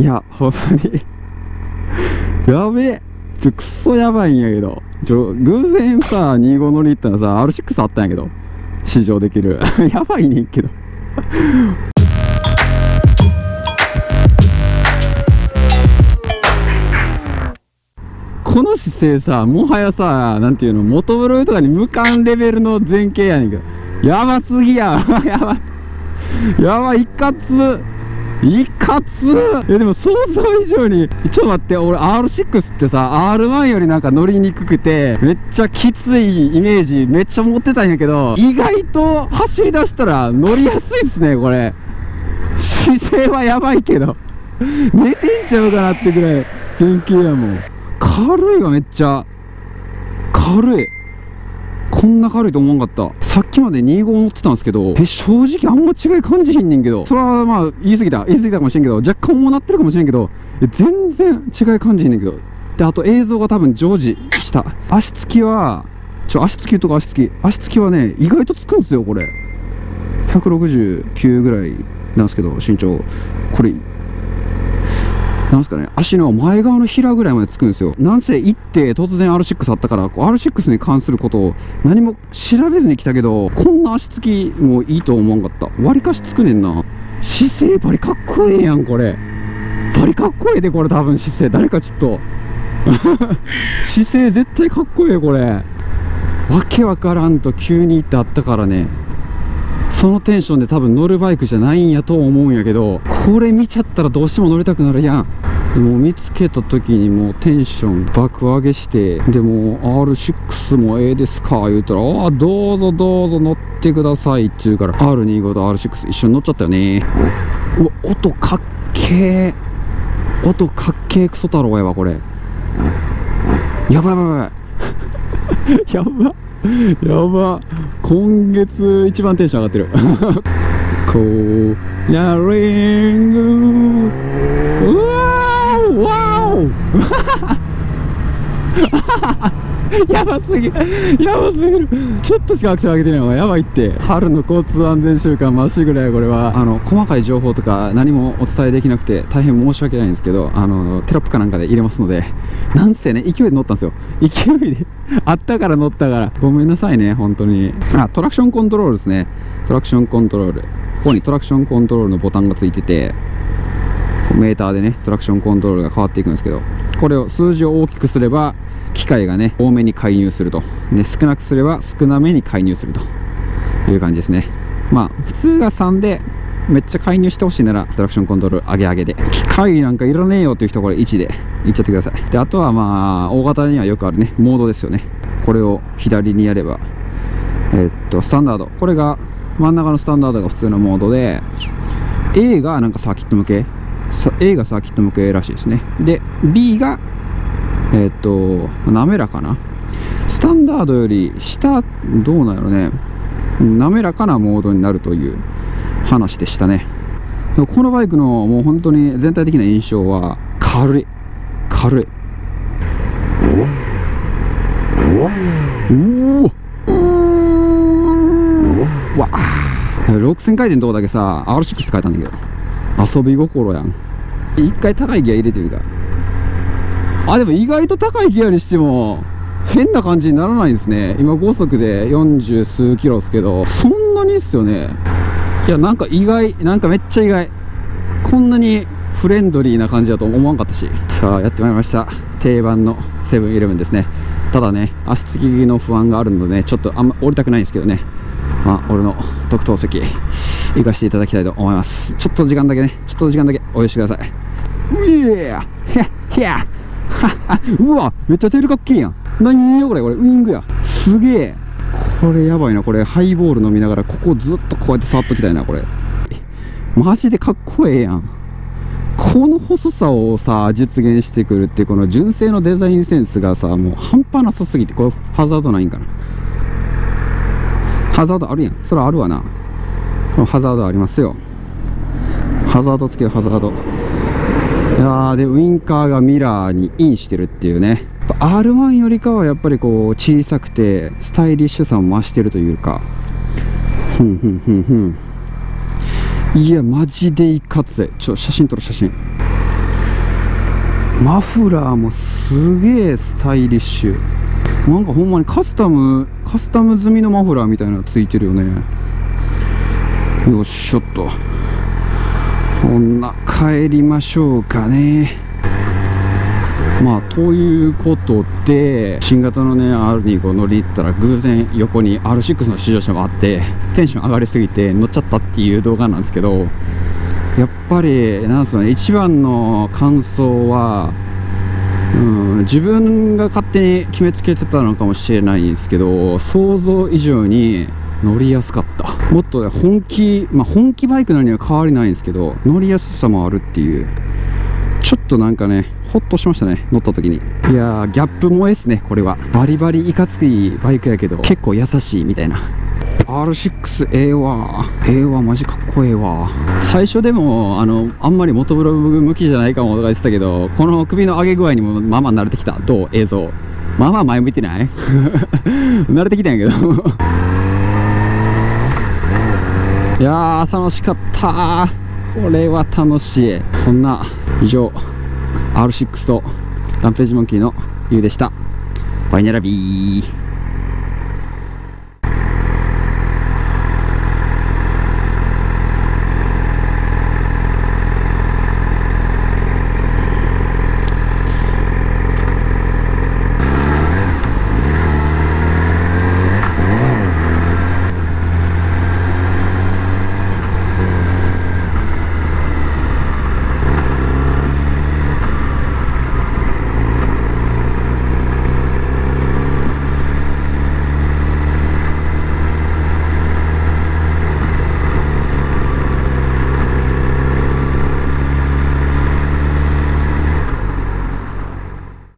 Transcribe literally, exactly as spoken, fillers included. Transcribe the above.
いや、ほんとに。やべえ。ちょ、くそやばいんやけど。ちょ、偶然さ、にじゅうご乗り行ったらさ、アールシックス あったんやけど。試乗できる。やばいねんけど。この姿勢さ、もはやさ、なんていうの、モトブロとかに無関レベルの前傾やねんけど、やばすぎややばいやばい、いかついかついや、でも想像以上に、ちょっと待って、俺 アールシックス ってさ、 アールワン よりなんか乗りにくくてめっちゃきついイメージめっちゃ持ってたんやけど、意外と走り出したら乗りやすいっすね。これ姿勢はやばいけど寝てんちゃうかなってぐらい前傾やもん。軽いわ、めっちゃ軽い。こんな軽いと思わんかった。さっきまでにじゅうご乗ってたんですけど、え、正直あんま違い感じひんねんけど、それはまあ言い過ぎた言い過ぎたかもしれんけど、若干もうなってるかもしれんけど、え、全然違い感じひんねんけど。で、あと映像が多分常時した足つきはちょ足つきとか足つき足つきはね、意外とつくんすよ。これひゃくろくじゅうきゅうぐらいなんですけど、身長これなんすかね、足の前側のひらぐらいまでつくんですよ。なんせ行って突然 アールシックス あったから、こう アールシックス に関することを何も調べずに来たけど、こんな足つきもいいと思わんかった。割かしつくねんな。姿勢バリかっこええやん、これバリかっこええで、これ多分姿勢誰かちょっと姿勢絶対かっこええ。これわけわからんと急に行ってあったからね、そのテンションで多分乗るバイクじゃないんやと思うんやけど、これ見ちゃったらどうしても乗りたくなるやん。でも見つけた時にもうテンション爆上げして、でも アールシックス もええですか言うたら、ああどうぞどうぞ乗ってくださいって言うから、 アールにじゅうご と アールシックス 一緒に乗っちゃったよね。うわ、音かっけえ、音かっけえ、クソ太郎やわこれ。やばいやばいやばいやばやば、今月一番テンション上がってるこうやれんぐうわーわーやばすぎるやばすぎる、ちょっとしかアクセル上げてないのがやばいって。春の交通安全週間まっしぐらい。これはあの細かい情報とか何もお伝えできなくて大変申し訳ないんですけど、あのテロップかなんかで入れますので。なんせね、勢いで乗ったんですよ。勢いであったから乗ったから、ごめんなさいね本当に。あ、トラクションコントロールですね。トラクションコントロール、ここにトラクションコントロールのボタンがついてて、こうメーターでねトラクションコントロールが変わっていくんですけど、これを数字を大きくすれば機械がね多めに介入すると、で少なくすれば少なめに介入するという感じですね。まあ普通がさんでめっちゃ介入してほしいならトラクションコントロール上げ上げで、機械なんかいらねえよという人はこれいちでいっちゃってください。であとはまあ大型にはよくあるね、モードですよね。これを左にやれば、えっとスタンダード、これが真ん中のスタンダードが普通のモードで、 A がなんかサーキット向け、 A がサーキット向けらしいですね。で B がえっと滑らかな、スタンダードより下どうなのね、滑らかなモードになるという話でしたね。でもこのバイクのもう本当に全体的な印象は軽い軽い。おおわあ、ろくせんかいてんのとこだけさ アールシックス って書いたんだけど、遊び心やん。一回高いギア入れてみた。あ、でも意外と高いギアにしても変な感じにならないんですね。今ご速でよんじゅうすうキロですけど、そんなにですよね。いや、なんか意外、なんかめっちゃ意外、こんなにフレンドリーな感じだと思わんかったし。さあやってまいりました、定番のセブンイレブンですね。ただね、足つきの不安があるのでね、ちょっとあんま降りたくないんですけどね、まあ俺の特等席行かせていただきたいと思います。ちょっと時間だけね、ちょっと時間だけお許しください。うえやへへやうわ、めっちゃテールかっけえやん。何よこれ、これウイングや、すげえ。これやばいな、これハイボール飲みながらここずっとこうやって触っときたいな。これマジでかっこええやん。この細さをさ実現してくるって、この純正のデザインセンスがさもう半端なさすぎて。これハザードないんかな。ハザードあるやん、それあるわな。このハザードありますよ、ハザードつける、ハザード。いやー、でウインカーがミラーにインしてるっていうね。アールワン よりかはやっぱりこう小さくてスタイリッシュさを増してるというか、ふんふんふんふん。いやマジでいかつい。ちょ、写真撮る写真。マフラーもすげえスタイリッシュ。なんかほんまにカスタムカスタム済みのマフラーみたいなのついてるよね。よっしょっと、こんな帰りましょうかね。まあということで、新型のね アールにじゅうご 乗り行ったら偶然横に アールシックス の試乗車もあって、テンション上がりすぎて乗っちゃったっていう動画なんですけど、やっぱりなんすね、一番の感想は、うん、自分が勝手に決めつけてたのかもしれないんですけど、想像以上に乗りやすかった。もっと本気、まあ、本気バイクなには変わりないんですけど、乗りやすさもあるっていう、ちょっとなんかねホッとしましたね、乗った時に。いやー、ギャップ萌えっすね、これは。バリバリいかついバイクやけど結構優しいみたいな。 アールシックス ええわ、ええわ、マジかっこええわ。最初でもあのあんまり元ブログ向きじゃないかもとか言ってたけど、この首の上げ具合にもまあまあ慣れてきた。どう、映像まあまあ前向いてない慣れてきたんやけどいやー楽しかった、これは楽しい。こんな、以上 アールシックス とランページモンキーのゆうでした。バイナラビー。